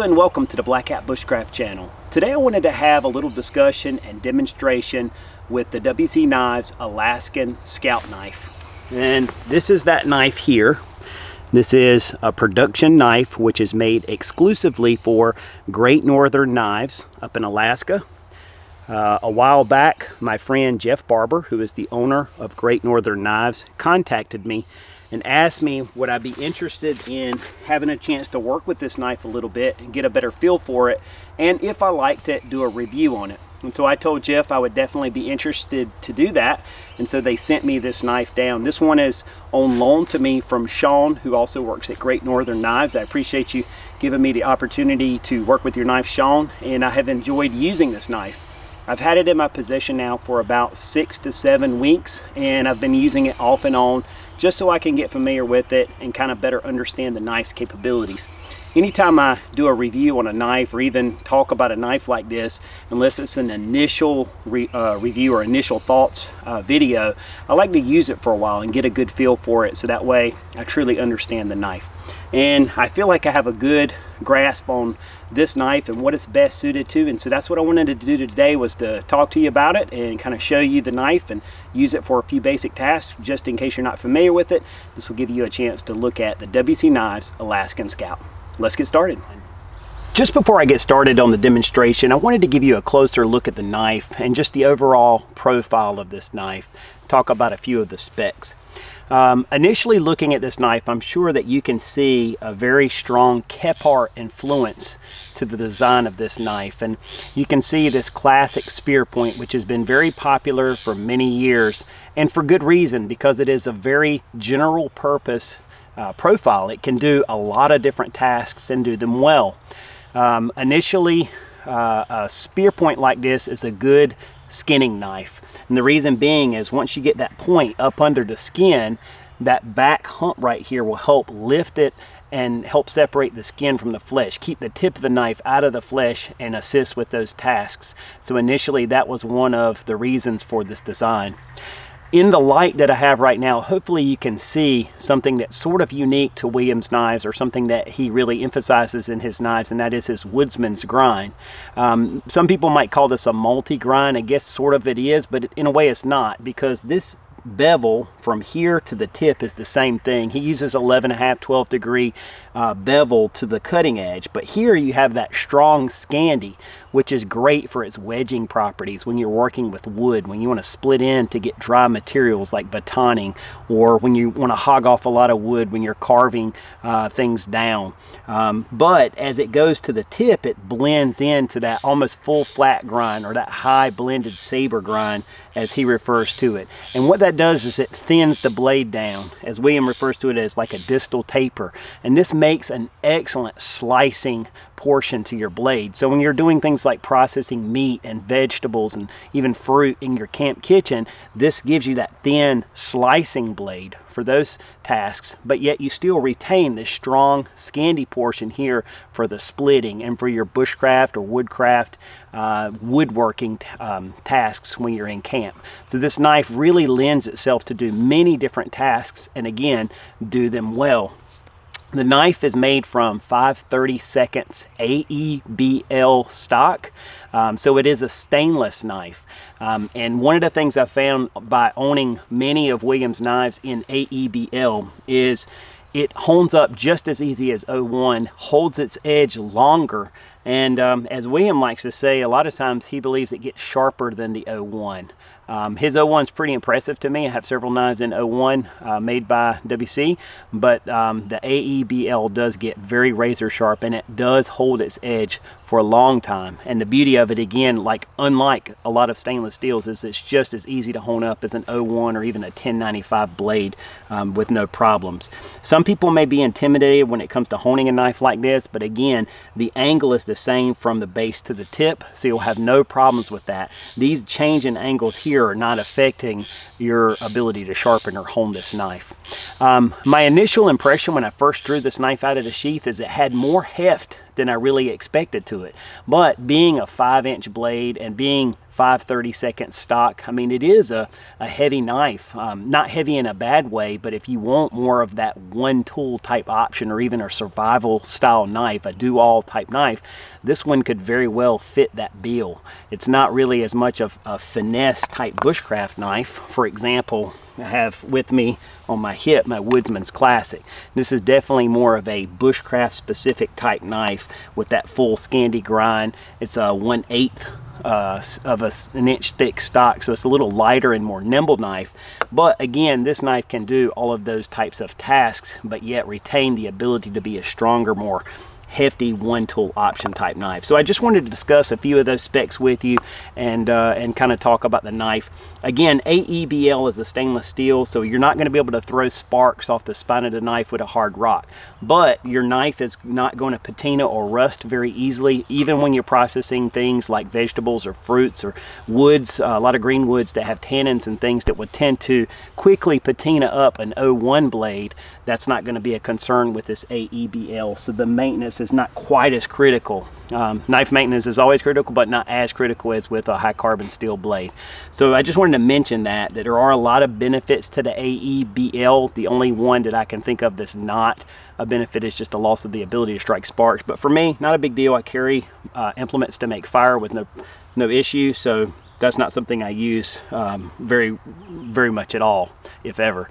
Hello and welcome to the Black Hat Bushcraft channel. Today I wanted to have a little discussion and demonstration with the WC Knives Alaskan Scout Knife. And this is that knife here. This is a production knife which is made exclusively for Great Northern Knives up in Alaska. A while back, my friend Jeff Barber, who is the owner of Great Northern Knives, contacted me and asked me would I be interested in having a chance to work with this knife a little bit and get a better feel for it, and if I liked it, do a review on it. And so I told Jeff I would definitely be interested to do that, and so they sent me this knife down. This one is on loan to me from Sean, who also works at Great Northern Knives. I appreciate you giving me the opportunity to work with your knife, Sean, and I have enjoyed using this knife. I've had it in my possession now for about 6 to 7 weeks, and I've been using it off and on just so I can get familiar with it and kind of better understand the knife's capabilities. Anytime I do a review on a knife or even talk about a knife like this, unless it's an initial review or initial thoughts video, I like to use it for a while and get a good feel for it so that way I truly understand the knife. And I feel like I have a good grasp on this knife and what it's best suited to, and so that's what I wanted to do today, was to talk to you about it and kind of show you the knife and use it for a few basic tasks. Just in case you're not familiar with it, this will give you a chance to look at the WC Knives Alaskan Scout. Let's get started. Just before I get started on the demonstration, I wanted to give you a closer look at the knife and just the overall profile of this knife, talk about a few of the specs. Initially looking at this knife, I'm sure that you can see a very strong Kephart influence to the design of this knife, and you can see this classic spear point, which has been very popular for many years, and for good reason, because it is a very general purpose profile. It can do a lot of different tasks and do them well. Initially, a spear point like this is a good skinning knife, and the reason being is once you get that point up under the skin, that back hump right here will help lift it and help separate the skin from the flesh, keep the tip of the knife out of the flesh, and assist with those tasks. So initially that was one of the reasons for this design. In the light that I have right now, hopefully you can see something that's sort of unique to William's knives, or something that he really emphasizes in his knives, and that is his woodsman's grind. Some people might call this a multi-grind. I guess sort of it is, but in a way it's not, because this bevel from here to the tip is the same thing. He uses 11.5, 12 degree bevel to the cutting edge, but here you have that strong scandy, which is great for its wedging properties when you're working with wood, when you want to split in to get dry materials like batoning, or when you want to hog off a lot of wood when you're carving things down. But as it goes to the tip, it blends into that almost full flat grind, or that high blended saber grind as he refers to it. And what that does is it thins the blade down, as William refers to it as like a distal taper, and this makes an excellent slicing portion to your blade. So when you're doing things like processing meat and vegetables and even fruit in your camp kitchen, this gives you that thin slicing blade for those tasks, but yet you still retain this strong scandy portion here for the splitting and for your bushcraft or woodcraft woodworking tasks when you're in camp. So this knife really lends itself to do many different tasks, and again, do them well. The knife is made from 5/32 AEBL stock, so it is a stainless knife. And one of the things I found by owning many of William's knives in AEBL is it hones up just as easy as O1, holds its edge longer, and as William likes to say, a lot of times he believes it gets sharper than the O1. His O1 is pretty impressive to me. I have several knives in O1 made by WC, but the AEBL does get very razor sharp, and it does hold its edge for a long time. And the beauty of it, again, unlike a lot of stainless steels, is it's just as easy to hone up as an O1 or even a 1095 blade with no problems. Some people may be intimidated when it comes to honing a knife like this, but again, the angle is the same from the base to the tip, so you'll have no problems with that. These change in angles here are not affecting your ability to sharpen or hone this knife. My initial impression when I first drew this knife out of the sheath is it had more heft than I really expected to it, but being a 5-inch blade and being 5/32 stock. I mean, it is a heavy knife, not heavy in a bad way, but if you want more of that one tool type option, or even a survival style knife, a do all type knife, this one could very well fit that bill. It's not really as much of a finesse type bushcraft knife. For example, I have with me on my hip my Woodsman's Classic. This is definitely more of a bushcraft specific type knife with that full Scandi grind. It's a 1/8 of an inch thick stock, so it's a little lighter and more nimble knife. But again, this knife can do all of those types of tasks, but yet retain the ability to be a stronger, more hefty one tool option type knife. So I just wanted to discuss a few of those specs with you and kind of talk about the knife. Again, AEBL is a stainless steel, so you're not going to be able to throw sparks off the spine of the knife with a hard rock, but your knife is not going to patina or rust very easily, even when you're processing things like vegetables or fruits or woods, a lot of green woods that have tannins and things that would tend to quickly patina up an O1 blade. That's not going to be a concern with this AEBL, so the maintenance is not quite as critical. Knife maintenance is always critical, but not as critical as with a high carbon steel blade. So I just wanted to mention that there are a lot of benefits to the AEBL. The only one that I can think of that's not a benefit is just the loss of the ability to strike sparks. But for me, not a big deal. I carry implements to make fire with no issue, so that's not something I use very, very much at all, if ever.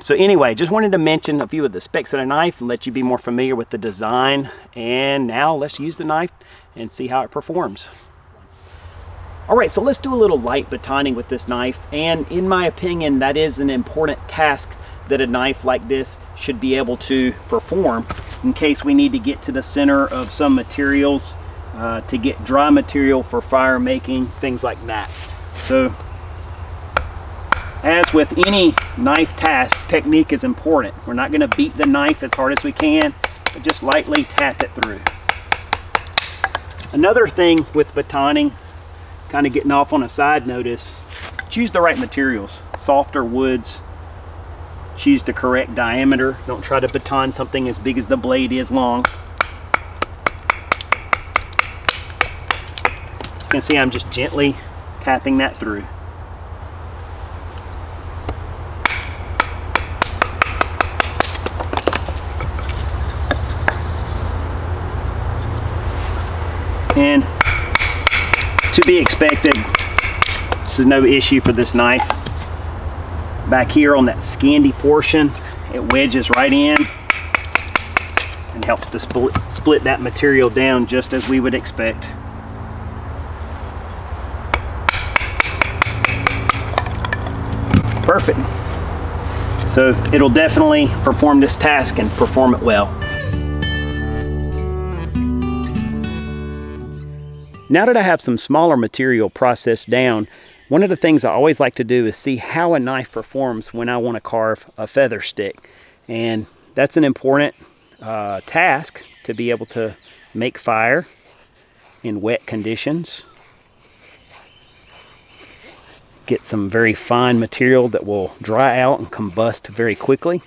So anyway, just wanted to mention a few of the specs of the knife and let you be more familiar with the design. And now let's use the knife and see how it performs. All right, so let's do a little light batoning with this knife. And in my opinion, that is an important task that a knife like this should be able to perform in case we need to get to the center of some materials, to get dry material for fire making, things like that. So as with any knife task, technique is important. We're not going to beat the knife as hard as we can, but just lightly tap it through. Another thing with batoning, kind of getting off on a side note, is choose the right materials, softer woods, choose the correct diameter. Don't try to baton something as big as the blade is long. You can see I'm just gently tapping that through. And to be expected, this is no issue for this knife. Back here on that Scandi portion, it wedges right in and helps to split that material down just as we would expect. Perfect. So it'll definitely perform this task and perform it well. Now that I have some smaller material processed down, one of the things I always like to do is see how a knife performs when I want to carve a feather stick. And that's an important task, to be able to make fire in wet conditions. Get some very fine material that will dry out and combust very quickly.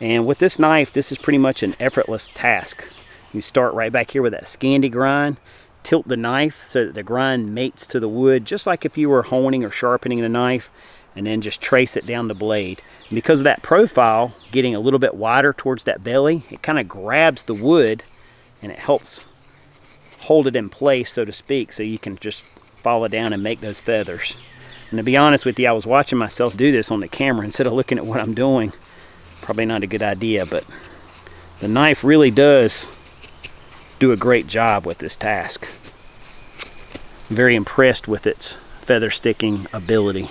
And with this knife, this is pretty much an effortless task. You start right back here with that Scandi grind, tilt the knife so that the grind mates to the wood, just like if you were honing or sharpening the knife, and then just trace it down the blade. And because of that profile getting a little bit wider towards that belly, it kind of grabs the wood and it helps hold it in place, so to speak, so you can just follow down and make those feathers. And to be honest with you, I was watching myself do this on the camera instead of looking at what I'm doing. Probably not a good idea, but the knife really does do a great job with this task. I'm very impressed with its feather sticking ability.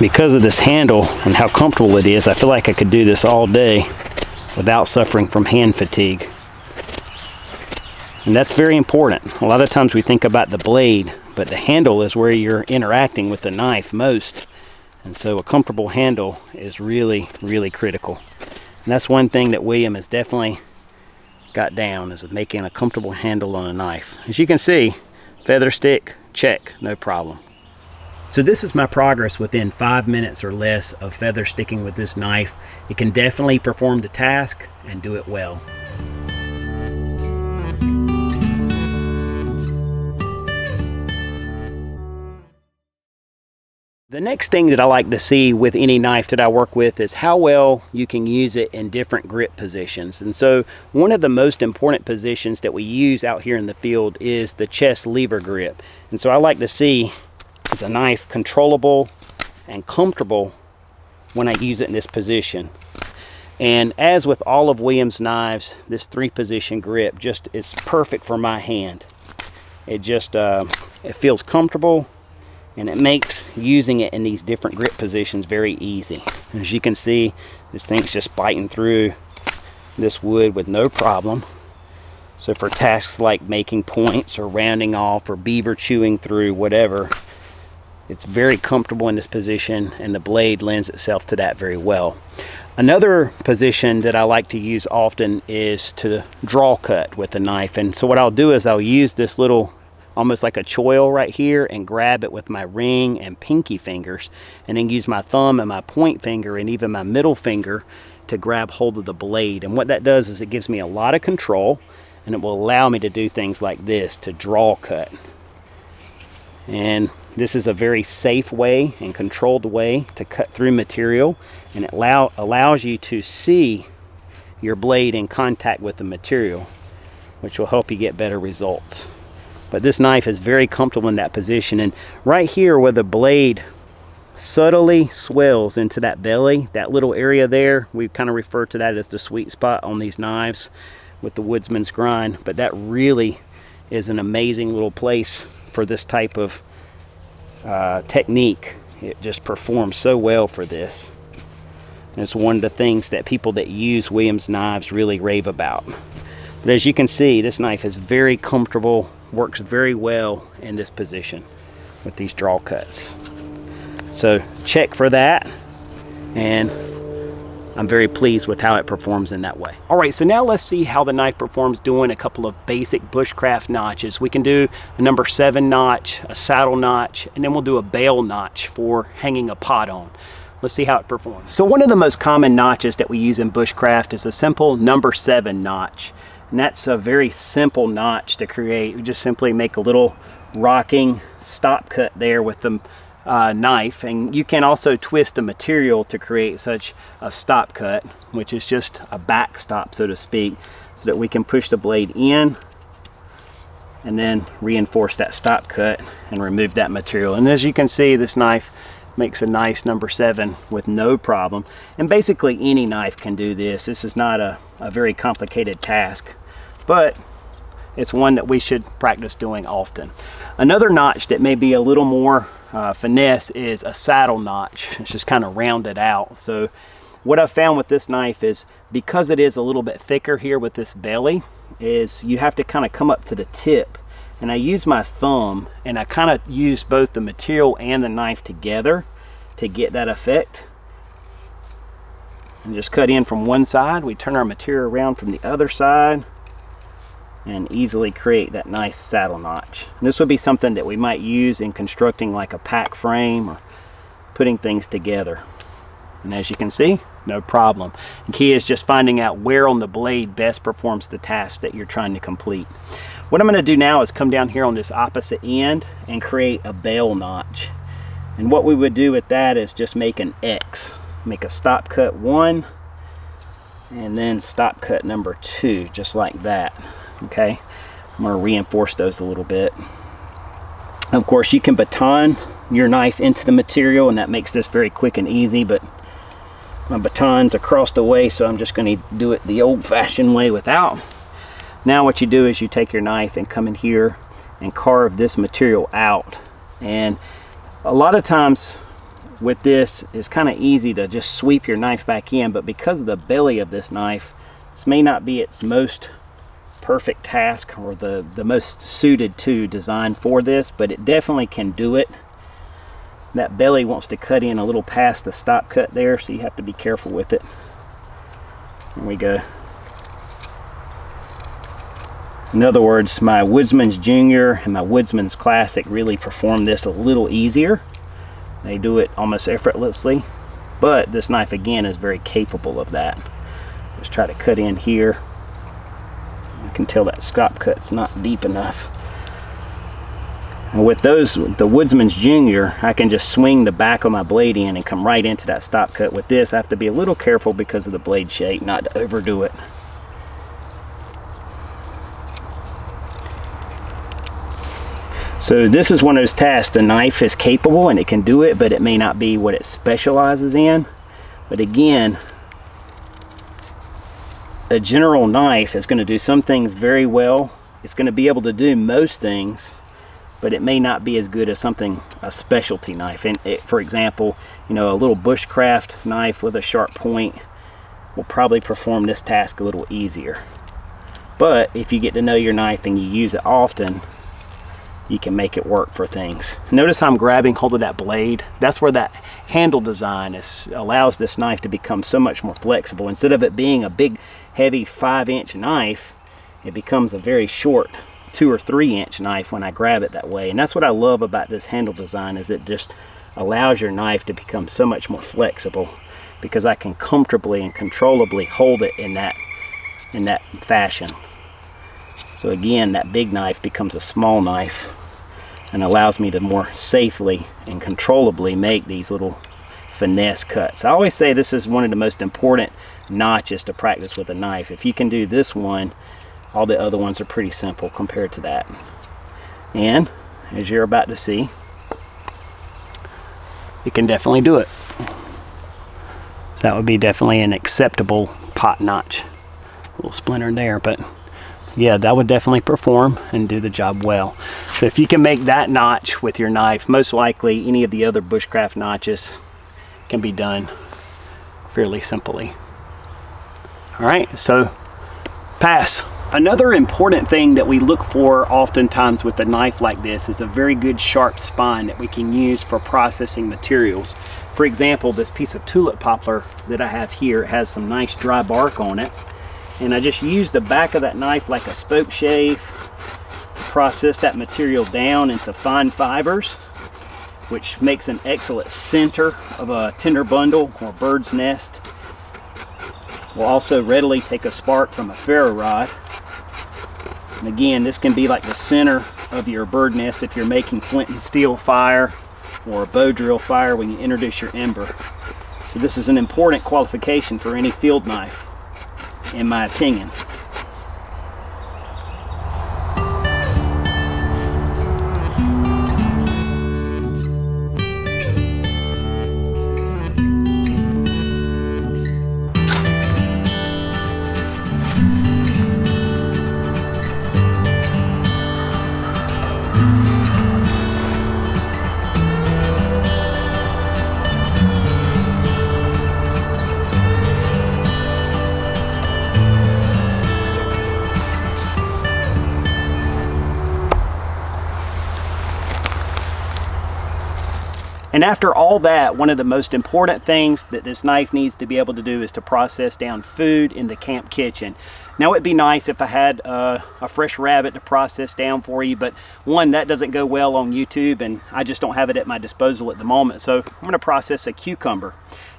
Because of this handle and how comfortable it is, I feel like I could do this all day without suffering from hand fatigue. And that's very important. A lot of times we think about the blade, but the handle is where you're interacting with the knife most. And so a comfortable handle is really, really critical. And that's one thing that William has definitely got down, is making a comfortable handle on a knife. As you can see, feather stick, check, no problem. So this is my progress within 5 minutes or less of feather sticking with this knife. It can definitely perform the task and do it well. The next thing that I like to see with any knife that I work with is how well you can use it in different grip positions. And so one of the most important positions that we use out here in the field is the chest lever grip. And so I like to see is a knife controllable and comfortable when I use it in this position. And as with all of William's knives, this three position grip just is perfect for my hand. It just it feels comfortable, and it makes using it in these different grip positions very easy. And as you can see, this thing's just biting through this wood with no problem. So for tasks like making points or rounding off or beaver chewing through, whatever, it's very comfortable in this position, and the blade lends itself to that very well. Another position that I like to use often is to draw cut with the knife. And so what I'll do is I'll use this little almost like a choil right here and grab it with my ring and pinky fingers, and then use my thumb and my point finger and even my middle finger to grab hold of the blade. And what that does is it gives me a lot of control, and it will allow me to do things like this, to draw cut. And this is a very safe way and controlled way to cut through material, and it allows you to see your blade in contact with the material, which will help you get better results. But this knife is very comfortable in that position. And right here where the blade subtly swells into that belly, that little area there, we kind of refer to that as the sweet spot on these knives with the Woodsman's grind. But that really is an amazing little place for this type of technique. It just performs so well for this. And it's one of the things that people that use Williams knives really rave about. But as you can see, this knife is very comfortable, works very well in this position with these draw cuts. So check for that, and I'm very pleased with how it performs in that way. All right, so now let's see how the knife performs doing a couple of basic bushcraft notches. We can do a number 7 notch, a saddle notch, and then we'll do a bail notch for hanging a pot on. Let's see how it performs. So one of the most common notches that we use in bushcraft is a simple number 7 notch. And that's a very simple notch to create. We just simply make a little rocking stop cut there with the knife, and you can also twist the material to create such a stop cut, which is just a backstop, so to speak, so that we can push the blade in and then reinforce that stop cut and remove that material. And as you can see, this knife makes a nice number 7 with no problem, and basically any knife can do this. This is not a very complicated task, but it's one that we should practice doing often. Another notch that may be a little more finesse is a saddle notch. It's just kind of rounded out. So what I've found with this knife is, because it is a little bit thicker here with this belly, is you have to kind of come up to the tip. And I use my thumb, and I kind of use both the material and the knife together to get that effect. And just cut in from one side, we turn our material around from the other side, and easily create that nice saddle notch. And this would be something that we might use in constructing like a pack frame or putting things together. And as you can see, no problem. The key is just finding out where on the blade best performs the task that you're trying to complete. What I'm going to do now is come down here on this opposite end and create a bail notch. And what we would do with that is just make an X. Make a stop cut 1 and then stop cut number 2, just like that. Okay, I'm going to reinforce those a little bit. Of course, you can baton your knife into the material, and that makes this very quick and easy, but my baton's across the way, so I'm just going to do it the old-fashioned way without. Now what you do is you take your knife and come in here and carve this material out. And a lot of times with this, it's kind of easy to just sweep your knife back in, but because of the belly of this knife, this may not be its most perfect task or the most suited to design for this, but it definitely can do it. That belly wants to cut in a little past the stop cut there, so you have to be careful with it. There we go. In other words, my Woodsman's Junior and my Woodsman's Classic really perform this a little easier. They do it almost effortlessly, but this knife again is very capable of that. Just try to cut in here. You can tell that scop cut's not deep enough. And with those, the Woodsman's Junior, I can just swing the back of my blade in and come right into that stop cut. With this, I have to be a little careful because of the blade shape, not to overdo it. So this is one of those tasks. The knife is capable and it can do it, but it may not be what it specializes in. But again, a general knife is going to do some things very well. It's going to be able to do most things, but it may not be as good as something, a specialty knife. And it, for example, you know, a little bushcraft knife with a sharp point will probably perform this task a little easier. But if you get to know your knife and you use it often, you can make it work for things. Notice how I'm grabbing hold of that blade. That's where that handle design is, allows this knife to become so much more flexible. Instead of it being a big, heavy 5-inch knife, it becomes a very short 2- or 3-inch knife when I grab it that way. And that's what I love about this handle design, is it just allows your knife to become so much more flexible because I can comfortably and controllably hold it in that fashion. So again, that big knife becomes a small knife and allows me to more safely and controllably make these little finesse cuts. I always say this is one of the most important notches to practice with a knife. If you can do this one, all the other ones are pretty simple compared to that. And as you're about to see, you can definitely do it. So that would be definitely an acceptable pot notch. A little splinter there, but yeah, that would definitely perform and do the job well. So if you can make that notch with your knife, most likely any of the other bushcraft notches can be done fairly simply. All right, so pass. Another important thing that we look for oftentimes with a knife like this is a very good sharp spine that we can use for processing materials. For example, this piece of tulip poplar that I have here has some nice dry bark on it. And I just used the back of that knife like a spoke shave to process that material down into fine fibers, which makes an excellent center of a tinder bundle or bird's nest. We'll also readily take a spark from a ferro rod. And again, this can be like the center of your bird nest if you're making flint and steel fire or a bow drill fire when you introduce your ember. So this is an important qualification for any field knife, in my opinion. And after all that, one of the most important things that this knife needs to be able to do is to process down food in the camp kitchen. Now, it'd be nice if I had a fresh rabbit to process down for you, but one, that doesn't go well on YouTube, and I just don't have it at my disposal at the moment. So I'm going to process a cucumber.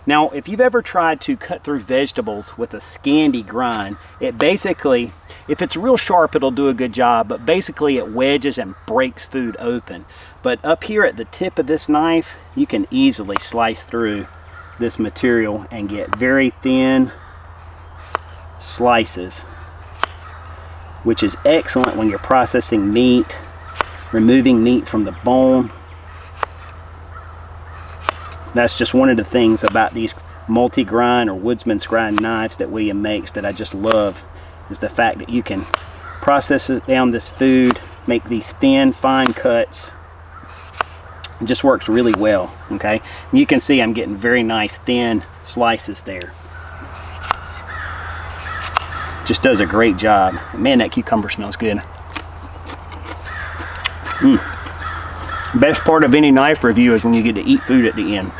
Now, if you've ever tried to cut through vegetables with a Scandi grind, it basically, if it's real sharp, it'll do a good job, but basically it wedges and breaks food open. But up here at the tip of this knife, you can easily slice through this material and get very thin slices, which is excellent when you're processing meat, removing meat from the bone. That's just one of the things about these multi-grind or Woodsman's grind knives that William makes that I just love, is the fact that you can process down this food, make these thin, fine cuts. It just works really well, okay? And you can see I'm getting very nice thin slices there. Just does a great job. Man, that cucumber smells good. Best part of any knife review is when you get to eat food at the end.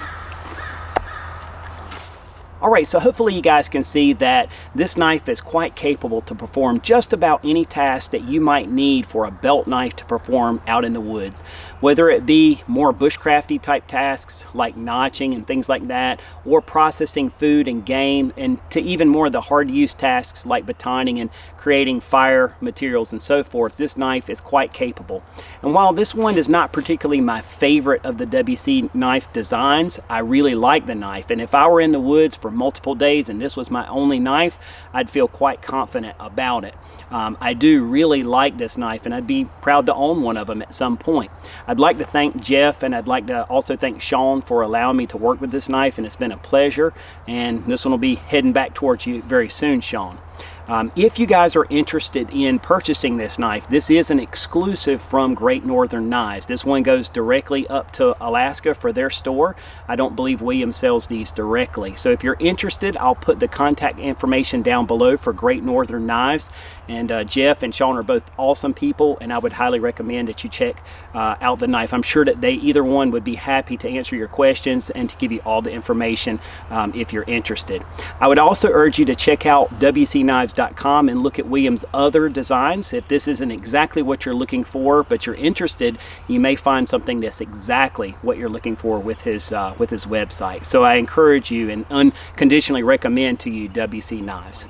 All right, so hopefully you guys can see that this knife is quite capable to perform just about any task that you might need for a belt knife to perform out in the woods. whether it be more bushcrafty type tasks like notching and things like that, or processing food and game, and to even more the hard use tasks like batoning and creating fire materials and so forth. This knife is quite capable. And while this one is not particularly my favorite of the WC knife designs, I really like the knife, and if I were in the woods for multiple days and this was my only knife, I'd feel quite confident about it. I do really like this knife, and I'd be proud to own one of them at some point. I'd like to thank Jeff, and I'd like to also thank Sean for allowing me to work with this knife, and it's been a pleasure, and this one will be heading back towards you very soon, Sean. If you guys are interested in purchasing this knife, this is an exclusive from Great Northern Knives. This one goes directly up to Alaska for their store. I don't believe William sells these directly. So if you're interested, I'll put the contact information down below for Great Northern Knives. And Jeff and Sean are both awesome people, and I would highly recommend that you check out the knife. I'm sure that either one would be happy to answer your questions and to give you all the information if you're interested. I would also urge you to check out WCKnives.com and look at William's other designs. If this isn't exactly what you're looking for, but you're interested, you may find something that's exactly what you're looking for with his website. So I encourage you and unconditionally recommend to you WC Knives.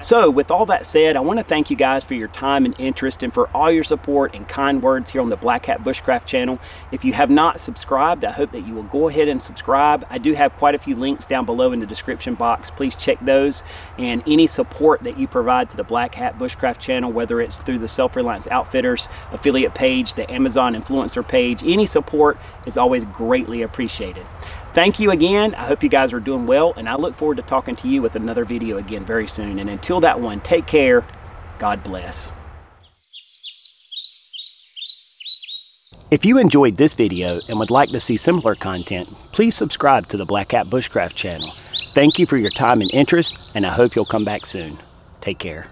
So with all that said, I want to thank you guys for your time and interest and for all your support and kind words here on the Black Hat Bushcraft channel. If you have not subscribed, I hope that you will go ahead and subscribe. I do have quite a few links down below in the description box. Please check those, and any support that you provide to the Black Hat Bushcraft channel, whether it's through the Self-Reliance Outfitters affiliate page, the Amazon influencer page, any support is always greatly appreciated. Thank you again. I hope you guys are doing well, and I look forward to talking to you with another video again very soon. And until that one, take care. God bless. If you enjoyed this video and would like to see similar content, please subscribe to the Black Hat Bushcraft channel. Thank you for your time and interest, and I hope you'll come back soon. Take care.